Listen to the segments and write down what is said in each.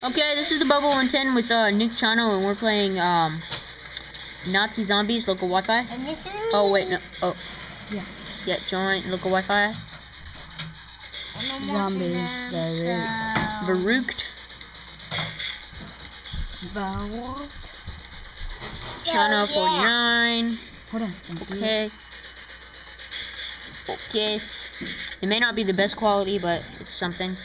Okay, this is the Bubble 110 with Nick Chano, and we're playing Nazi Zombies, local Wi-Fi. And this is me. Oh wait, no. Oh, yeah. Yeah, join local Wi-Fi. Zombie. Verrückt. Verrückt. Chano 49. Hold on. Okay. Okay. It may not be the best quality, but it's something.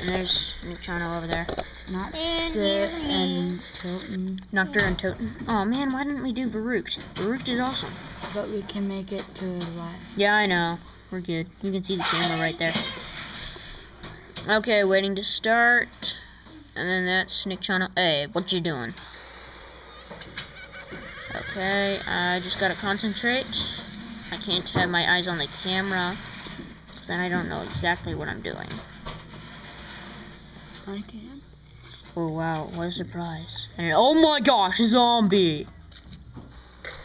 And there's Nick Chano over there. Nacht der Untoten. Nacht der Untoten. Oh man, why didn't we do Verrückt? Verrückt is awesome. But we can make it to live. Yeah, I know. We're good. You can see the camera right there. Okay, waiting to start. And then that's Nick Chano. Hey, what you doing? Okay, I just gotta concentrate. I can't have my eyes on the camera, because then I don't know exactly what I'm doing. I can. Oh wow, what a surprise. And oh my gosh, a zombie!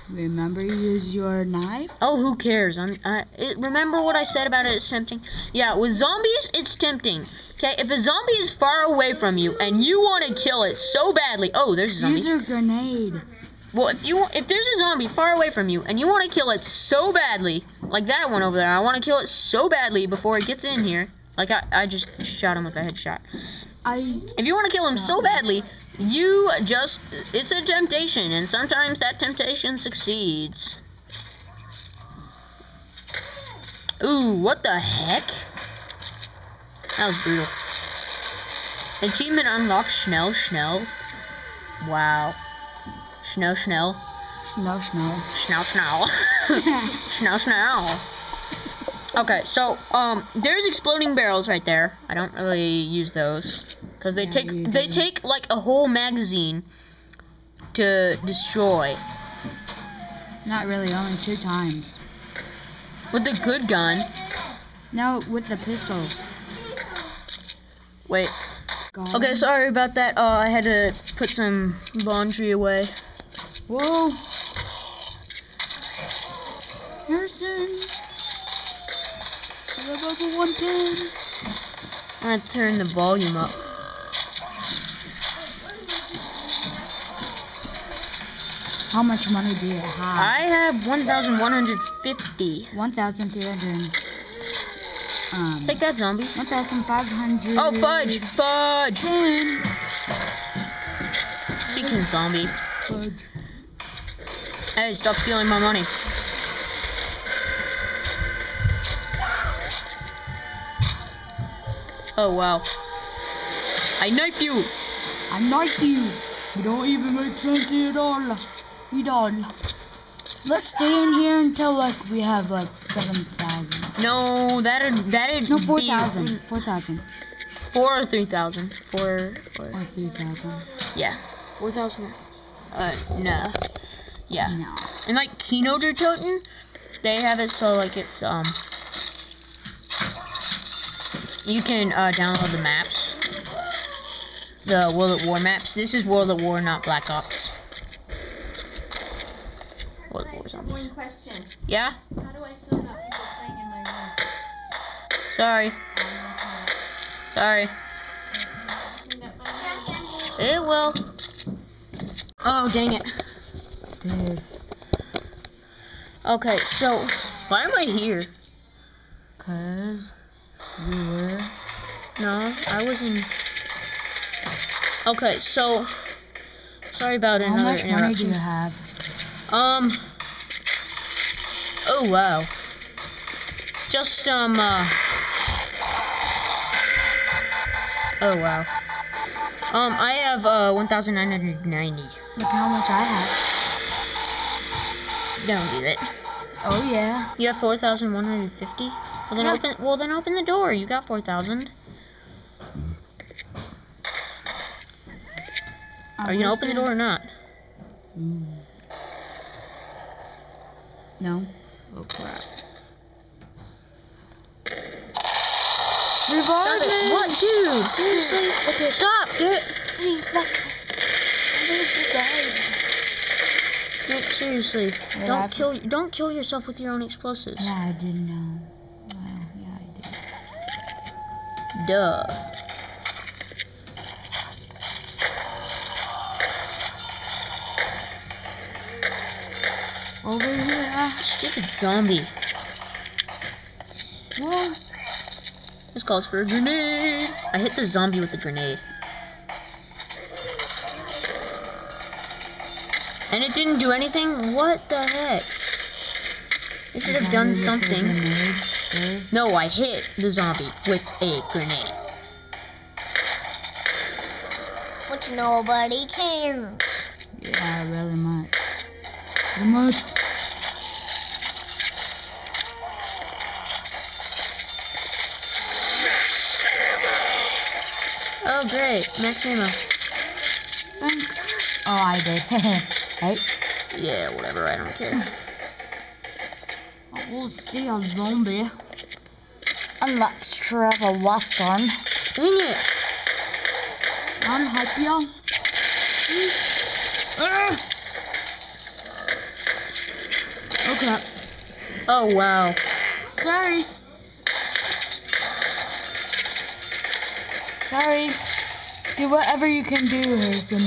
Remember use your knife? Oh, who cares? Remember what I said about it, it's tempting? Yeah, with zombies, it's tempting. Okay, if a zombie is far away from you, and you want to kill it so badly. Oh, there's a zombie. Use your grenade. Well, if there's a zombie far away from you, and you want to kill it so badly, like that one over there, I want to kill it so badly before it gets in here. Like, I just shot him with a headshot. If you want to kill him so badly, you just... It's a temptation, and sometimes that temptation succeeds. Ooh, what the heck? That was brutal. Achievement unlocked, Schnell, Schnell. Wow. Schnell, Schnell. Schnell, Schnell. Schnell, Schnell. Schnell, Schnell. Okay, so, there's exploding barrels right there. I don't really use those, because they take like a whole magazine to destroy. Not really, only 2 times. With the good gun. No, with the pistol. Wait. Gone. Okay, sorry about that. I had to put some laundry away. Whoa. Person. Level 110. I'm gonna turn the volume up. How much money do you have? I have 1,150. 1,300. Take that, zombie. 1,500. Oh, fudge! Fudge! 10. Speaking zombie. Fudge. Hey, stop stealing my money. Oh, wow. I knife you! I knife you! You don't even make sense at all. You don't. Let's stay in here until, like, we have, like, 7,000. No, that'd no, 4,000. 4,000. 4 or 3,000. 4 or 3,000. Yeah. 4,000. No. Yeah. No. And, like, Nacht der Untoten, they have it so, like, it's, you can download the maps, the World at War maps. This is World at War, not Black Ops. World at War zombies. One question. Yeah? How do I feel about people playing in my room? Sorry. Sorry. It will. Oh, dang it. Dude. Okay, so, why am I here? 'Cause... we were. No, I was in. Okay, so sorry about another interruption. How much money do you have? Oh wow. Just oh wow. I have 1,990. Look how much I have. Don't do it. Oh yeah. You have 4,150. Well then, open the door. You got 4,000. Are you gonna open the door or not? Mm. No. Oh crap. Revive it. What, dude? Seriously? Okay, stop. Dude. See, look. Nick, seriously, yeah, don't kill yourself with your own explosives. Yeah, I didn't know. Duh. Ah, stupid zombie. Whoa. This calls for a grenade. I hit the zombie with the grenade. And it didn't do anything? What the heck? It should have done something. No, I hit the zombie with a grenade. Which nobody cares. Yeah, really much. How much? Oh, great. Max ammo. Thanks. Oh, I did. Right? Yeah, whatever. I don't care. We'll see a zombie. Unlocks Trevor Western. Dang it! I'm happy. Okay. Oh wow. Sorry. Sorry. Do whatever you can do, Harrison.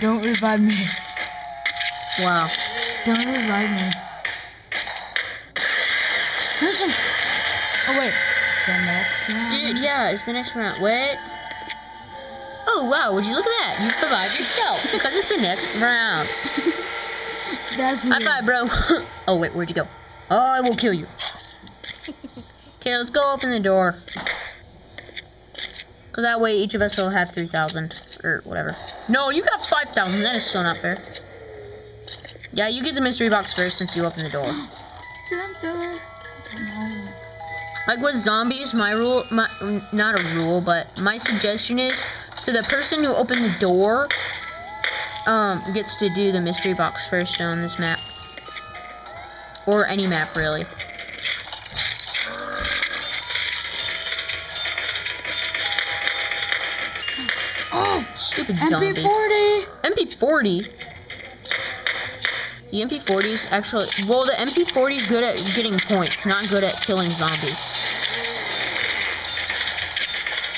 Don't revive me. Wow. Don't revive me. Harrison! Oh wait. It's the next round. Dude, yeah, it's the next round. Wait. Oh wow, would you look at that? You survived yourself because it's the next round. That's weird. High five, bro. Oh wait, where'd you go? Oh, I will kill you. Okay, let's go open the door. Cause that way each of us will have 3,000 or whatever. No, you got 5,000. That is so not fair. Yeah, you get the mystery box first since you opened the door. Like with zombies, my suggestion is to the person who opened the door gets to do the mystery box first on this map, or any map really. Oh, stupid zombie. MP40. MP40. The MP40 is actually, well, the MP40 is good at getting points, not good at killing zombies.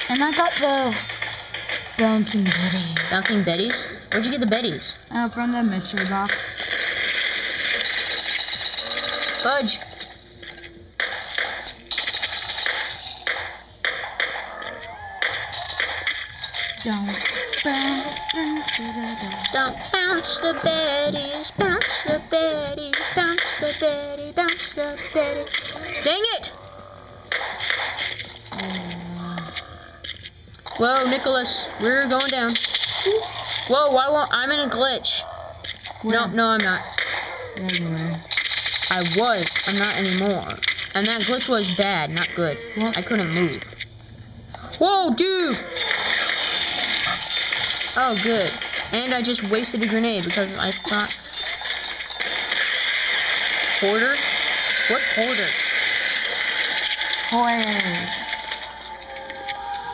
And I got the Bouncing Betty. Bouncing Betties? Where'd you get the Betties? From the mystery box. Fudge. Don't bounce the Betties, bounce the Betty, bounce the Betty, bounce the Betty. Dang it! Whoa, Nicholas, we're going down. Whoa, why won't I'm in a glitch? Where? No, I'm not. Yeah, you were. I was. I'm not anymore. And that glitch was bad, not good. What? I couldn't move. Whoa, dude! Oh, good. And I just wasted a grenade because I thought... Hoarder? What's hoarder? Hoarder.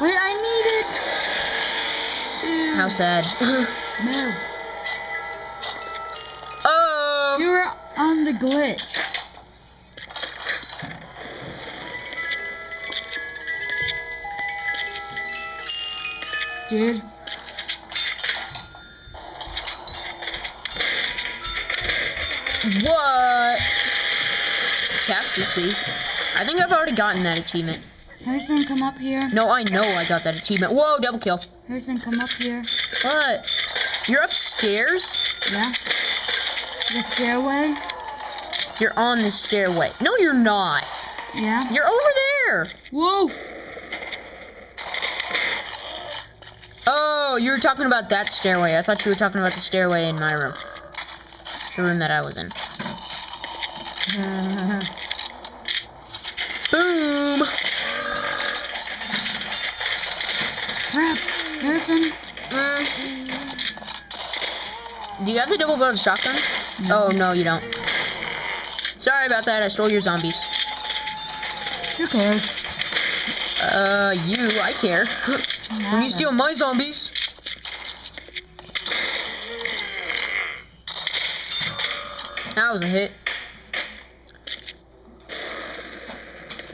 Wait, I need it! Dude. How sad. Move. Oh! You were on the glitch. Dude. What? Chastity. I think I've already gotten that achievement. Harrison, come up here. No, I know I got that achievement. Whoa, double kill. Harrison, come up here. What? You're upstairs? Yeah. The stairway? You're on the stairway. No, you're not. Yeah. You're over there. Whoa. Oh, you were talking about that stairway. I thought you were talking about the stairway in my room. The room that I was in. Boom! Crap, Harrison. Do you have the double-barreled shotgun? No. Oh, no, you don't. Sorry about that, I stole your zombies. Who cares? I care. When you steal my zombies. That was a hit.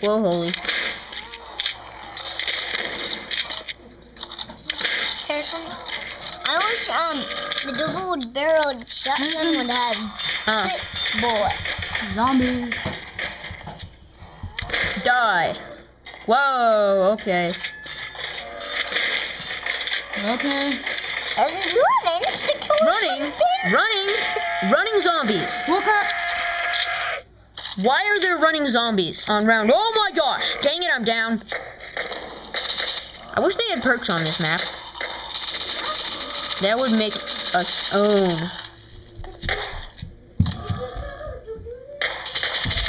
Whoa, holy. Harrison? I wish the double-barreled shotgun would have 6 bullets. Zombies. Die. Whoa, okay. Okay. Running zombies. Look up. Why are there running zombies on round? Oh my gosh! Dang it, I'm down. I wish they had perks on this map. That would make us own.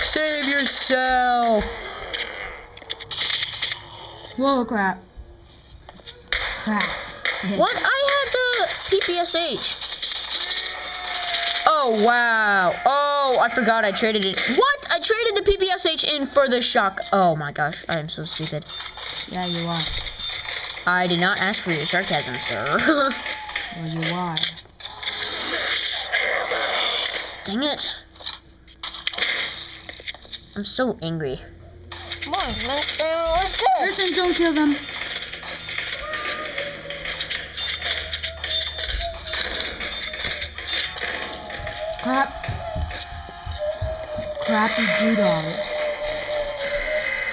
Save yourself. Whoa, crap. Crap. What? I had the PPSH. Oh, wow. Oh, I forgot I traded it. What? I traded the PPSH in for the shock. Oh, my gosh. I am so stupid. Yeah, you are. I did not ask for your sarcasm, sir. Well, you are. Dang it. I'm so angry. Come on, Nixon, let's go. Nixon, don't kill them. Crap. Crappy $2.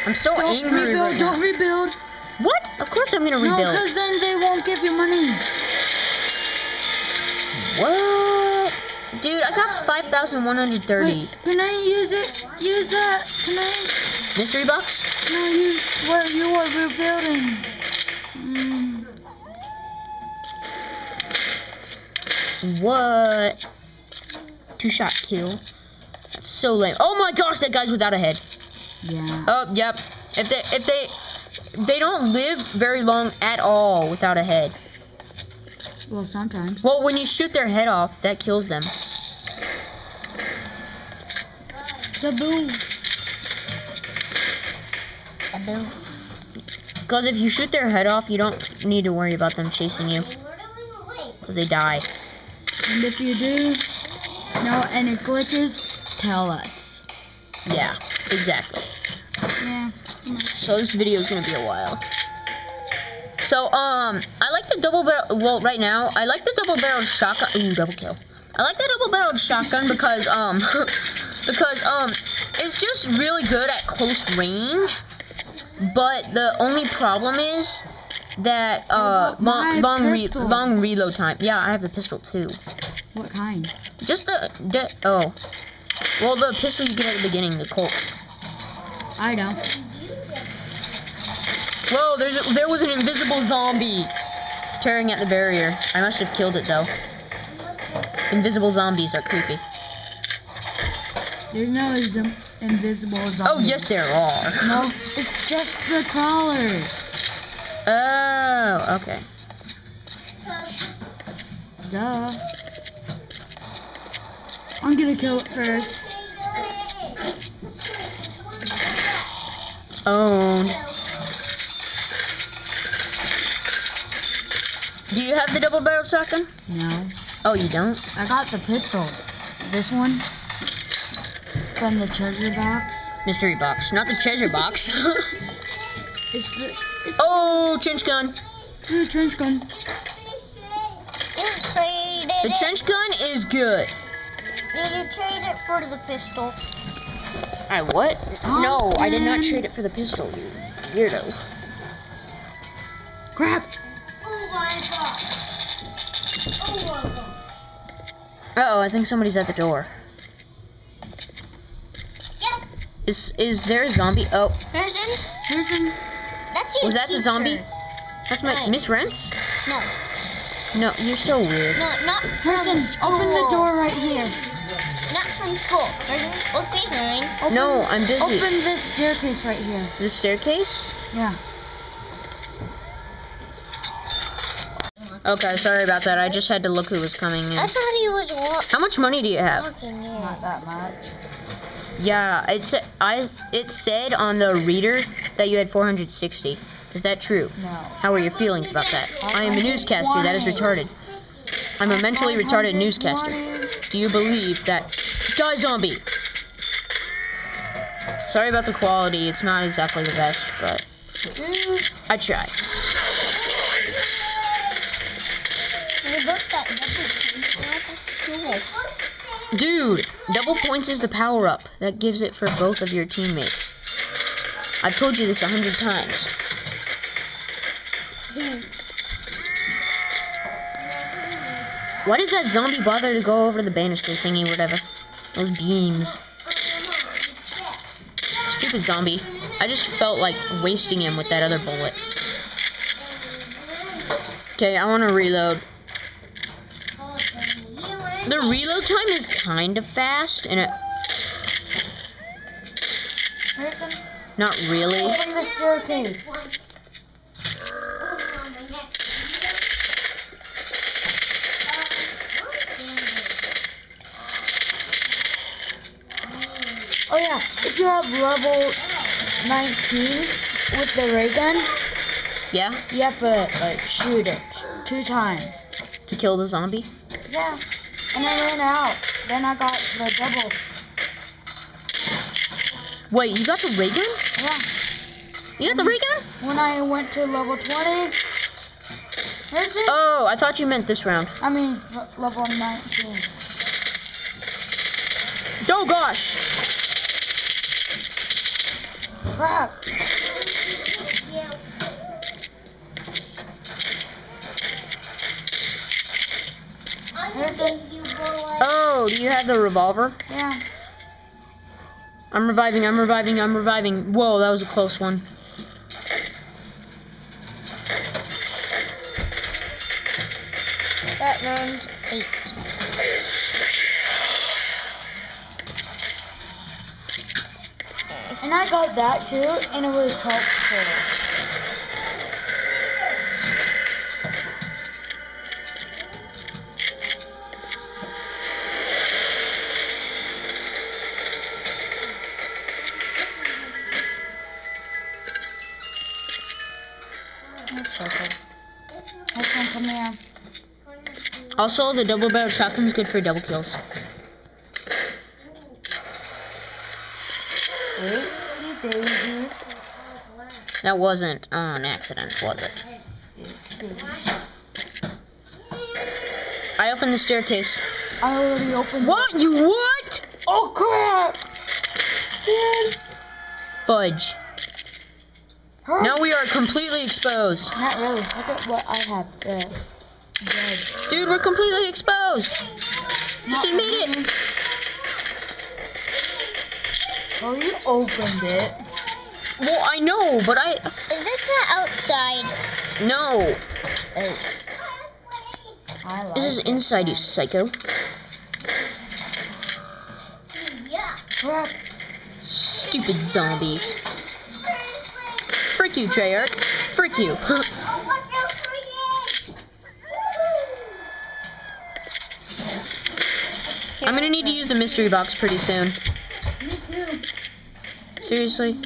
I'm so angry. Rebuild, right don't now. Rebuild. What? Of course I'm gonna rebuild. No, because then they won't give you money. What? Dude, I got 5,130. Wait, can I use it? Use that? Can I? Mystery box? No, use where you are rebuilding. What? 2-shot kill. That's so lame. Oh my gosh, that guy's without a head. Yeah. Oh, yep. If they don't live very long at all without a head. Well, sometimes. Well, when you shoot their head off, that kills them. Kaboom. Kaboom. Because if you shoot their head off, you don't need to worry about them chasing you. Because they die. And if you do, no, and it glitches, tell us. Yeah, exactly. Yeah. So this video is gonna be a while. So I like the double barrel. Well, right now I like the double-barreled shotgun. Ooh, double kill. I like the double-barreled shotgun because it's just really good at close range. But the only problem is that long reload time. Yeah, I have the pistol too. What kind? Just the oh, well the pistol you get at the beginning, the Colt. I don't. Whoa, there was an invisible zombie tearing at the barrier. I must have killed it, though. Invisible zombies are creepy. There's no invisible zombies. Oh, yes, there are. No, it's just the crawler. Oh, okay. Duh. I'm gonna kill it first. Owned. Do you have the double-barreled shotgun? No. Oh, you don't? I got the pistol. This one. From the treasure box. Mystery box. Not the treasure box. Oh, trench gun. The trench gun. The trench gun is good. Did you trade it for the pistol? I what? No, I did not trade it for the pistol, you weirdo. Crap. Uh-oh, I think somebody's at the door. Yep. Is there a zombie? Oh. Person. That's your Was that teacher. The zombie? That's my right. Miss Rents? No. No, you're so weird. No, not Person, from open the door right here. Not from school. Person, look behind. Open, no, I'm busy. Open this staircase right here. This staircase? Yeah. Okay, sorry about that. I just had to look who was coming in. I thought he was walking. How much money do you have? Not that much. Yeah, it said on the reader that you had 460. Is that true? No. How are your feelings about that? I am a newscaster. That is retarded. I'm a mentally retarded newscaster. Do you believe that... Die, zombie! Sorry about the quality. It's not exactly the best, but... I tried. Dude, double points is the power-up that gives it for both of your teammates. I've told you this 100 times. Why did that zombie bother to go over the banister thingy, whatever? Those beams. Stupid zombie. I just felt like wasting him with that other bullet. Okay, I want to reload. The reload time is kind of fast, and it... Not really. Oh yeah, if you have level 19 with the ray gun, yeah, you have to like shoot it 2 times to kill the zombie. Yeah, and I ran out. Then I got the double. Wait, you got the ray gun? Yeah. You got the ray gun? When I went to level 20. Oh, I thought you meant this round. I mean, level 19. Oh gosh! Crap! Oh, do you have the revolver? Yeah. I'm reviving, I'm reviving, I'm reviving. Whoa, that was a close one. That round 8. And I got that too, and it was helpful. Okay, come here. Also, the double barrel shotgun's good for double kills. That wasn't an accident, was it? I opened the staircase. I already opened. What? You what? Oh crap! Dude. Fudge. Her? Now we are completely exposed. Not really. Look at what I have there. Dead. Dude, we're completely exposed. Just admit it. Oh, you opened it. Well, I know, but I... Is this the outside? No. Like this is inside, that. You psycho. Yeah. Crap. Stupid zombies. Frick you, Treyarch. Frick you. I'm gonna need to use the mystery box pretty soon. Seriously?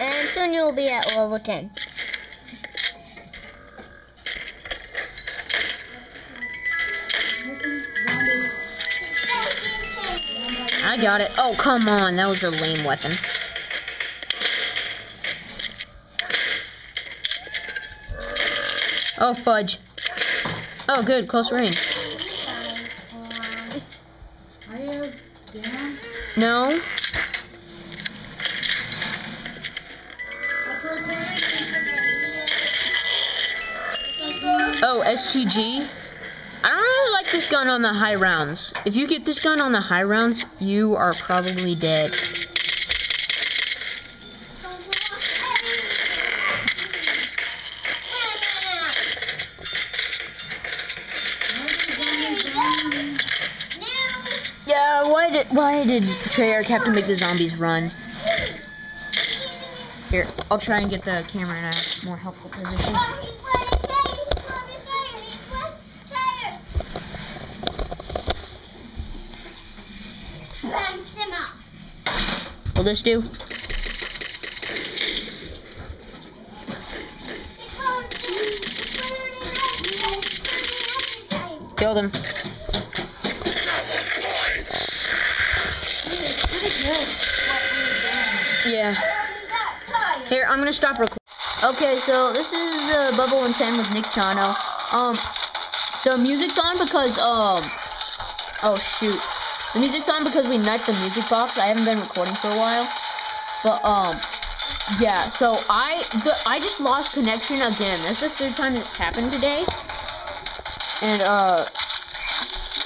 And soon you'll be at level 10. I got it. Oh, come on. That was a lame weapon. Oh, fudge. Oh, good. Close range. No. Oh, STG. I don't really like this gun on the high rounds. If you get this gun on the high rounds, you are probably dead. Why did Treyarch have to make the zombies run? Here, I'll try and get the camera in a more helpful position. Will this do? Killed him. I'm gonna stop recording. Okay, so this is the Bubble and 10 with Nick Chano. The music's on because oh shoot, the music's on because we nut the music box. I haven't been recording for a while, but yeah. So I just lost connection again. That's the third time it's happened today, and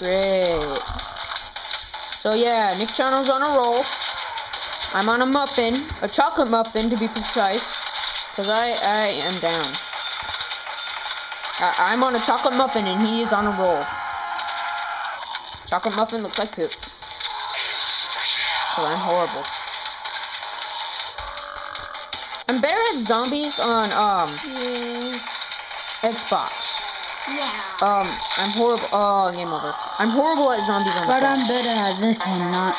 great. So yeah, Nick Chano's on a roll. I'm on a muffin, a chocolate muffin to be precise, because I am down. I'm on a chocolate muffin and he is on a roll. Chocolate muffin looks like poop. Oh, I'm horrible. I'm better at zombies on Xbox. Yeah. I'm horrible. Oh, game over. I'm horrible at zombies on Xbox. But I'm better at this one, not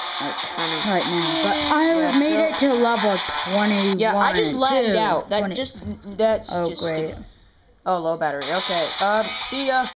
right now. But I made it to level 21. Yeah, I just lagged out. That's just stupid. Oh, low battery. Okay. See ya.